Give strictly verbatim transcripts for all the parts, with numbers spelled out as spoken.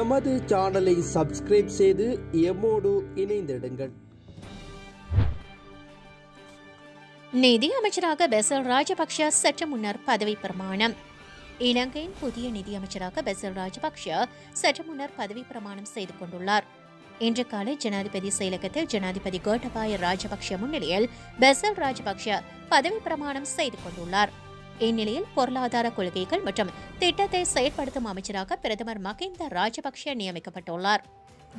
எமது சேனலை சப்ஸ்கிரைப் செய்து எமோடு இணைந்திடுங்கள். நிதியமைச்சராக பெசல் ராஜபக்ஷ சற்று முன்னர் பதவி பிரமாணம். இலங்கையின் புதிய நிதியமைச்சராக பெசல் ராஜபக்ஷ சற்று முன்னர் பதவி பிரமாணம் செய்து கொண்டுள்ளார். இன்று காலை ஜனாதிபதி செயலகத்தில் ஜனாதிபதி கோட்டபாய ராஜபக்ஷ முன்னிலையில் பெசல் ராஜபக்ஷ பதவி பிரமாணம் செய்து கொண்டுள்ளார். இந்நிலையில் பொருளாதார கொள்கைகள் மற்றும் திட்டத்தை செயல்படுத்தும் அமைச்சராக பிரதமர் மஹிந்த ராஜபக்ஷ நியமிக்கப்பட்டுள்ளார்.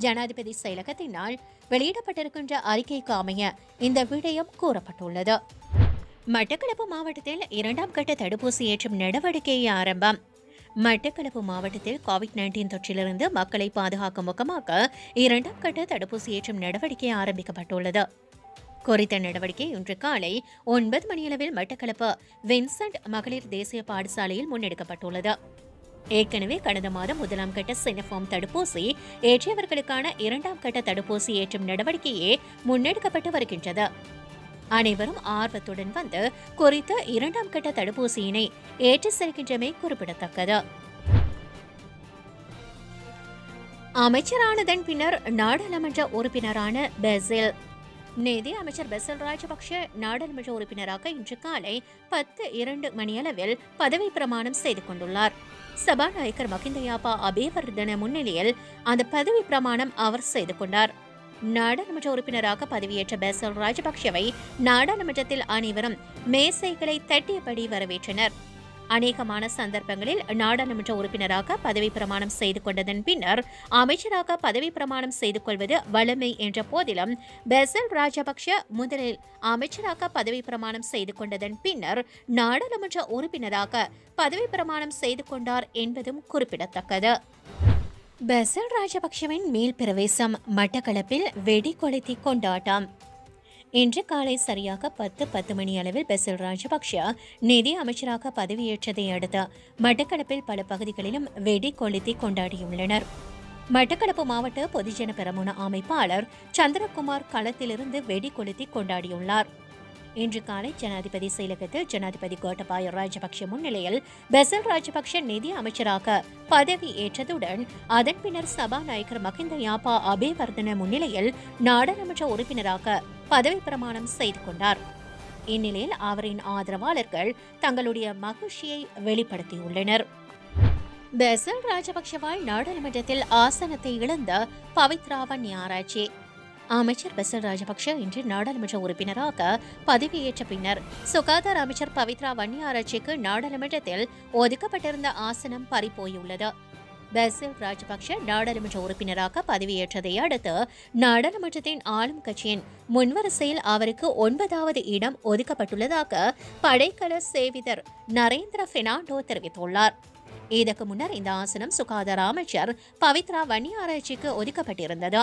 ஜனாதிபதி செயலகத்தினால் வெளியிடப்பட்டிருக்கின்ற அறிக்கைக்கு அமைய இந்த விடயம் கூறப்பட்டுள்ளது. மட்டக்களப்பு மாவட்டத்தில் இரண்டாம் கட்ட தடுப்பூசி ஏற்றும் நடவடிக்கையை ஆரம்பம். மட்டக்களப்பு மாவட்டத்தில் கோவிட் நைன்டீன் தொற்றிலிருந்து மக்களை பாதுகாக்கும் முகமாக இரண்டாம் கட்ட தடுப்பூசி ஏற்றும் நடவடிக்கை ஆரம்பிக்கப்பட்டுள்ளது. குறித்த நடவடிக்கை இன்று காலை ஒன்பது மணியளவில் மட்டக்களப்பு வின்சென்ட் மகளிர் தேசிய பாடசாலையில் முன்னெடுக்கப்பட்டுள்ளது. ஏற்கனவே கடந்த மாதம் முதலாம் கட்ட சினோஃபார்ம் தடுப்பூசி ஏற்றியவர்களுக்கான இரண்டாம் கட்ட தடுப்பூசி ஏற்றும் நடவடிக்கையே முன்னெடுக்கப்பட்டு வருகின்றது. அனைவரும் ஆர்வத்துடன் வந்து குறித்த இரண்டாம் கட்ட தடுப்பூசியினை ஏற்றி செல்கின்றமை குறிப்பிடத்தக்கது. அமைச்சரானதன் பின்னர் நாடாளுமன்ற உறுப்பினரான பெசல் நிதி அமைச்சர் பெசல் ராஜபக்ஷ நாடாளுமன்ற உறுப்பினராக இன்று காலை பத்து இரண்டு மணியளவில் பதவி பிரமாணம் செய்து கொண்டுள்ளார். சபாநாயகர் மஹிந்தயாபா அபேவர்தன முன்னிலையில் அந்த பதவி பிரமாணம் அவர் செய்து கொண்டார். நாடாளுமன்ற உறுப்பினராக பதவியேற்ற பெசல் ராஜபக்ஷவை நாடாளுமன்றத்தில் அனைவரும் மேசைகளை தட்டியபடி வரவேற்றனர். அநேகமான சந்தர்ப்பங்களில் நாடாளுமன்ற உறுப்பினராக பதவி பிரமாணம் செய்து கொண்டதன் பின்னர் அமைச்சராக பதவி பிரமாணம் செய்து கொள்வது வழமை என்ற போதிலும் பெசல் ராஜபக்ஷ முதலில் அமைச்சராக பதவி பிரமாணம் செய்து கொண்டதன் பின்னர் நாடாளுமன்ற உறுப்பினராக பதவி பிரமாணம் செய்து கொண்டார் என்பதும் குறிப்பிடத்தக்கது. பெசல் ராஜபக்ஷவின் மேல் பிரவேசம். மட்டக்களப்பில் வெடி கொளுத்தி கொண்டாட்டம். இன்று காலை சரியாக பத்து பத்து மணி அளவில் பெசல் ராஜபக்ஷ நிதி அமைச்சராக பதவியேற்றதை அடுத்து மட்டக்களப்பில் பல பகுதிகளிலும் வெடி கொளுத்தி கொண்டாடியுள்ளனர். மட்டக்களப்பு மாவட்ட பொதுஜன பெரமுன அமைப்பாளர் சந்திரகுமார் களத்திலிருந்து வெடி கொளுத்தி கொண்டாடியுள்ளார். இன்று காலை ஜனாதிபதி செயலகத்தில் ஜனாதிபதி கோட்டபாய ராஜபக்ஷ முன்னிலையில் பெசல் ராஜபக்ஷ நிதி அமைச்சராக பதவி ஏற்றதுடன் அதன் பின்னர் சபாநாயகர் மஹிந்தயாபா அபேவர்தன முன்னிலையில் நாடாளுமன்ற உறுப்பினராக பதவி பிரமாணம் செய்து கொண்டார். இந்நிலையில் அவரின் ஆதரவாளர்கள் தங்களுடைய மகிழ்ச்சியை வெளிப்படுத்தியுள்ளனர். பெசல் ராஜபக்ஷவால் நாடாளுமன்றத்தில் ஆசனத்தை இழந்த பவித்ராவ ஞாராட்சி. அமைச்சர் பெசல் ராஜபக்ஷ இன்று நாடாளுமன்ற உறுப்பினராக பதவியேற்ற பின்னர் சுகாதார அமைச்சர் பவித்ரா வன்னியாராச்சிக்கு நாடாளுமன்றத்தில் ஒதுக்கப்பட்டிருந்த ஆசனம் பறிபோயுள்ளது. பெசல் ராஜபக்ஷ நாடாளுமன்ற உறுப்பினராக பதவியேற்றதை அடுத்து நாடாளுமன்றத்தின் ஆளும் கட்சியின் முன்வரிசையில் அவருக்கு ஒன்பதாவது இடம் ஒதுக்கப்பட்டுள்ளதாக படைக்கல சேவிதர் நரேந்திர பெர்னாண்டோ தெரிவித்துள்ளார். இதற்கு முன்னர் இந்த ஆசனம் சுகாதார அமைச்சர் பவித்ரா வன்னியாராச்சிக்கு ஒதுக்கப்பட்டிருந்தது.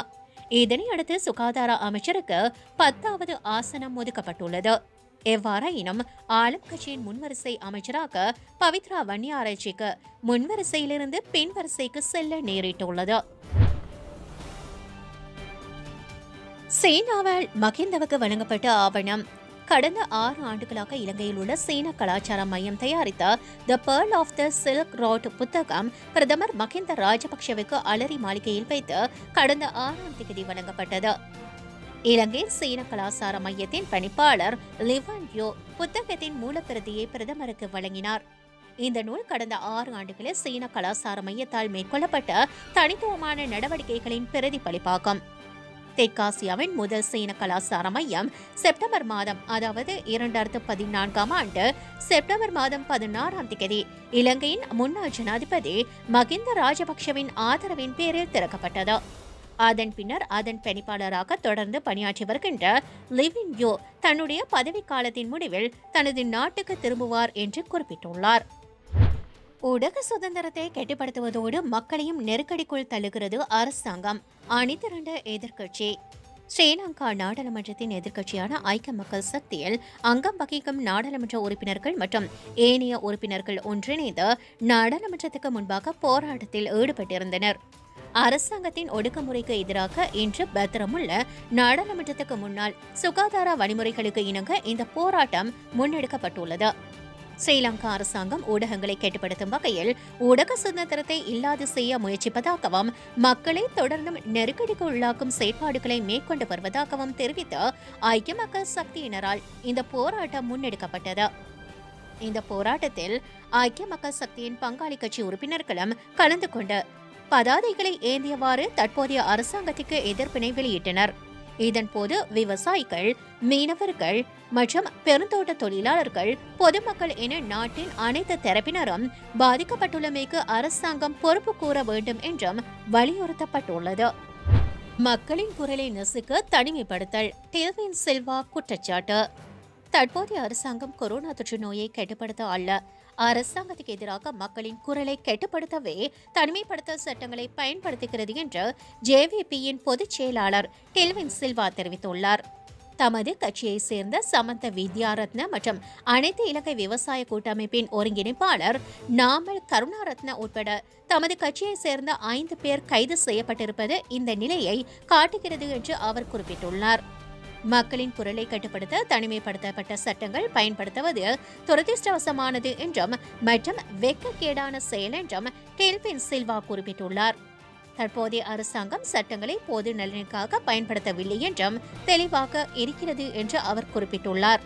இதனையடுத்து சுகாதார அமைச்சருக்கு பத்தாவது ஆசனம் ஒதுக்கப்பட்டுள்ளது. எவ்வாறாயினும் ஆளும் கட்சியின் முன்வரிசை அமைச்சராக பவித்ரா வன்னியாராச்சிக்கு முன்வரிசையிலிருந்து பின்வரிசைக்கு செல்ல நேரிட்டுள்ளது. சீனாவால் மஹிந்தவுக்கு வழங்கப்பட்ட ஆவணம். கடந்த ஆறு ஆண்டுகளாக இலங்கையில் உள்ள சீன கலாச்சார மையம் தயாரித்த the pearl of the silk road புத்தகம் பிரதமர் மஹிந்த ராஜபக்ஷவுக்கு அலரி மாளிகையில் வைத்து கடந்த ஆறாம் தேதி வழங்கப்பட்டது. இலங்கை சீன கலாச்சார மையத்தின் பணிப்பாளர் லிவன் யோ புத்தகத்தின் மூலப்பிரதியை பிரதமருக்கு வழங்கினார். இந்த நூல் கடந்த ஆறு ஆண்டுகளில் சீன கலாச்சார மையத்தால் மேற்கொள்ளப்பட்ட தனித்துவமான நடவடிக்கைகளின் பிரதிபலிப்பாகும். தெற்காசியாவின் முதல் சீன கலாச்சார மையம் செப்டம்பர் மாதம் அதாவது இரண்டாயிரத்து பதினான்காம் ஆண்டு செப்டம்பர் மாதம் பதினாறாம் தேதி இலங்கையின் முன்னாள் ஜனாதிபதி மஹிந்த ராஜபக்ஷவின் ஆதரவின் பேரில் திறக்கப்பட்டது. அதன் பின்னர் அதன் பணிப்பாளராக தொடர்ந்து பணியாற்றி வருகின்ற லிவின் யோ தன்னுடைய பதவிக்காலத்தின் முடிவில் தனது நாட்டுக்கு திரும்புவார் என்று குறிப்பிட்டுள்ளார். ஊடக சுதந்திரத்தை கெட்டுப்படுத்துவதோடு மக்களையும் நெருக்கடிக்குள் தள்ளுகிறது அரசாங்கம். அணிதிரண்ட எதிர்க்கட்சி. ஸ்ரீலங்கா நாடாளுமன்றத்தின் எதிர்க்கட்சியான ஐக்கிய மக்கள் சக்தியில் அங்கம் வகிக்கும் நாடாளுமன்ற உறுப்பினர்கள் மற்றும் ஏனைய உறுப்பினர்கள் ஒன்றிணைந்து நாடாளுமன்றத்துக்கு முன்பாக போராட்டத்தில் ஈடுபட்டிருந்தனர். அரசாங்கத்தின் ஒடுக்குமுறைக்கு எதிராக இன்று பத்திரமுள்ள நாடாளுமன்றத்துக்கு முன்னால் சுகாதார வழிமுறைகளுக்கு இணங்க இந்த போராட்டம் முன்னெடுக்கப்பட்டுள்ளது. ஸ்ரீலங்கா அரசாங்கம் ஊடகங்களை கட்டுப்படுத்தும் வகையில் ஊடக சுதந்திரத்தை இல்லாது செய்ய முயற்சிப்பதாகவும் மக்களை தொடர்ந்தும் நெருக்கடிக்கு உள்ளாக்கும் செயற்பாடுகளை மேற்கொண்டு வருவதாகவும் தெரிவித்து ஐக்கிய மக்கள் சக்தியினரால் இந்த போராட்டம் முன்னெடுக்கப்பட்டது. இந்த போராட்டத்தில் ஐக்கிய மக்கள் சக்தியின் பங்காளி கட்சி உறுப்பினர்களும் கலந்து கொண்டு பதாதைகளை ஏந்தியவாறு தற்போதைய அரசாங்கத்திற்கு எதிர்ப்பினை வெளியிட்டனர். இதன்போது விவசாயிகள், மீனவர்கள் மற்றும் பெருந்தோட்ட தொழிலாளர்கள், பொதுமக்கள் என நாட்டின் அனைத்து தரப்பினரும் பாதிக்கப்பட்டுள்ளமைக்கு அரசாங்கம் பொறுப்பு கூற வேண்டும் என்றும் வலியுறுத்தப்பட்டுள்ளது. மக்களின் குரலை நசுக்க தனிமைப்படுத்தல் டெல்வின் செல்வா குற்றச்சாட்டு. தற்போதைய அரசாங்கம் கொரோனா தொற்று நோயை கட்டுப்படுத்த அல்ல, அரசாங்கத்துக்கு எதிராக மக்களின் குரலை கட்டுப்படுத்தவே தனிமைப்படுத்தல் சட்டங்களை பயன்படுத்துகிறது என்று ஜேவிபியின் பொதுச் செயலாளர் டெல்வின் சில்வா தெரிவித்துள்ளார். தமது கட்சியைச் சேர்ந்த சமந்த வித்யாரத்ன மற்றும் அனைத்து இலங்கை விவசாய கூட்டமைப்பின் ஒருங்கிணைப்பாளர் நாமல் கருணாரத்ன உட்பட தமது கட்சியைச் சேர்ந்த ஐந்து பேர் கைது செய்யப்பட்டிருப்பது இந்த நிலையை காட்டுகிறது என்று அவர் குறிப்பிட்டுள்ளார். மக்களின் குரலை கட்டுப்படுத்த தனிமைப்படுத்தப்பட்ட சட்டங்கள் பயன்படுத்துவது துரதிருஷ்டவசமானது என்றும் மற்றும் வெட்கக்கேடான செயல் என்றும் டெல்வின் சில்வா குறிப்பிட்டுள்ளார். தற்போதைய அரசாங்கம் சட்டங்களை பொது நலனுக்காக பயன்படுத்தவில்லை என்றும் தெளிவாக இருக்கிறது என்று அவர் குறிப்பிட்டுள்ளார்.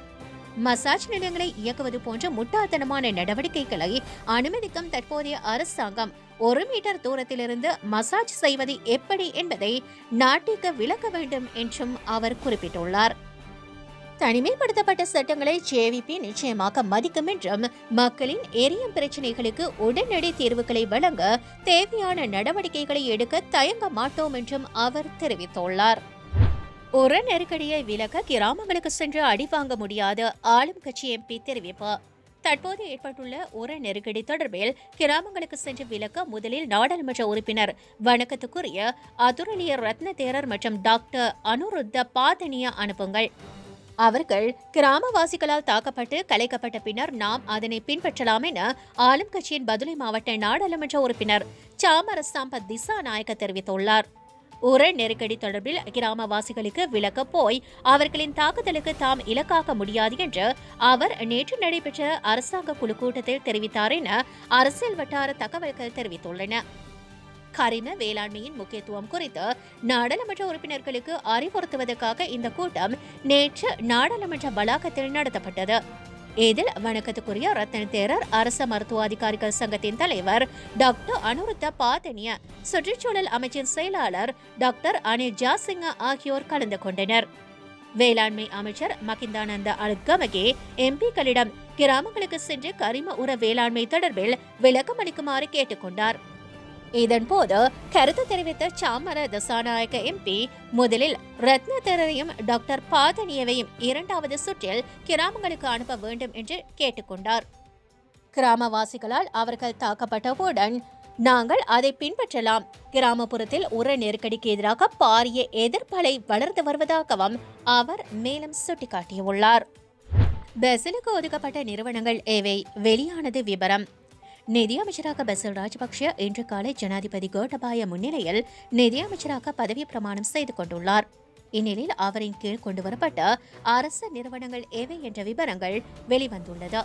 மசாஜ் நிலையங்களை இயக்குவது போன்ற முட்டாள்தனமான நடவடிக்கைகளை அனுமதிக்கும் தற்போதைய அரசாங்கம் ஒரு மீட்டர் தூரத்திலிருந்து மசாஜ் செய்வது எப்படி என்பதை நாட்டிற்கு விளக்க வேண்டும் என்றும் அவர் குறிப்பிட்டுள்ளார். தனிமைப்படுத்தப்பட்ட சட்டங்களை ஜேவிபி நிச்சயமாக மதிக்கும் என்றும் மக்களின் எரியும் பிரச்சினைகளுக்கு உடனடி தீர்வுகளை வழங்க தேவையான நடவடிக்கைகளை எடுக்க தயங்க மாட்டோம் என்றும் அவர் தெரிவித்துள்ளார். ஒரு நெருக்கடியை விலக கிராமங்களுக்கு சென்று அடிவாங்க முடியாத ஆளும் கட்சி எம்பி தெரிவிப்பு. தற்போது ஏற்பட்டுள்ள ஒரு நெருக்கடி தொடர்பில் கிராமங்களுக்கு சென்று விலக்க முதலில் நாடாளுமன்ற உறுப்பினர் வணக்கத்துக்குரிய அதுரலிய ரத்னதேரர் மற்றும் டாக்டர் அனுருத்த பாதனிய அனுப்புங்கள். அவர்கள் கிராமவாசிகளால் தாக்கப்பட்டு கலைக்கப்பட்ட பின்னர் நாம் அதனை பின்பற்றலாம் என ஆளும் கட்சியின் பதுளை மாவட்ட நாடாளுமன்ற உறுப்பினர் சாமரசாம்ப திசாநாயக்க தெரிவித்துள்ளார். ஒரு நெருக்கடி தொடர்பில் கிராமவாசிகளுக்கு விளக்க போய் அவர்களின் தாக்குதலுக்கு தாம் இலக்காக முடியாது என்று அவர் நேற்று நடைபெற்ற அரசாங்க குழு கூட்டத்தில் தெரிவித்தார் என அரசியல் வட்டார தகவல்கள் தெரிவித்துள்ளன. கரிம வேளாண்மையின் முக்கியத்துவம் குறித்து நாடாளுமன்ற உறுப்பினர்களுக்கு அறிவுறுத்துவதற்காக இந்த கூட்டம் நேற்று நாடாளுமன்ற வளாகத்தில் நடத்தப்பட்டது. இதில் வணக்கத்துக்குரிய ரத்னதேரர், அரச மருத்துவ அதிகாரிகள் சங்கத்தின் தலைவர் டாக்டர் அனுருத்த பாதனிய, சுற்றுச்சூழல் அமைச்சின் செயலாளர் டாக்டர் அனிர்ஜா சிங் ஆகியோர் கலந்து கொண்டனர். வேளாண்மை அமைச்சர் மகிந்தானந்த அழுகமகே எம்பிக்களிடம் கிராமங்களுக்கு சென்று கரிம உர வேளாண்மை தொடர்பில் விளக்கம் அளிக்குமாறு கேட்டுக்கொண்டார். இதன்போது கருத்து தெரிவித்த சாமர தசாநாயக்க எம்பி முதலில் ரத்னதேரரையும் டாக்டர் பாதனியவையும் இரண்டாவது சுற்றில் கிராமங்களுக்கு அனுப்ப வேண்டும் என்று கேட்டுக்கொண்டார். கிராமவாசிகளால் அவர்கள் தாக்கப்பட்டவுடன் நாங்கள் அதை பின்பற்றலாம், கிராமப்புறத்தில் உர நெருக்கடிக்கு எதிராக பாரிய எதிர்ப்பலை வளர்ந்து வருவதாகவும் அவர் மேலும் சுட்டிக்காட்டியுள்ளார். பிரேசிலுக்கு ஒதுக்கப்பட்ட நிறுவனங்கள் ஏவை வெளியானது விபரம். நிதியமைச்சராக பசில் ராஜபக்ஷ இன்று காலை ஜனாதிபதி கோட்டபாய முன்னிலையில் நிதியமைச்சராக பதவி பிரமாணம் செய்து கொண்டுள்ளார். இந்நிலையில் அவரின் கீழ் கொண்டுவரப்பட்ட அரசு நிறுவனங்கள் எவை என்ற விவரங்கள் வெளிவந்துள்ளது.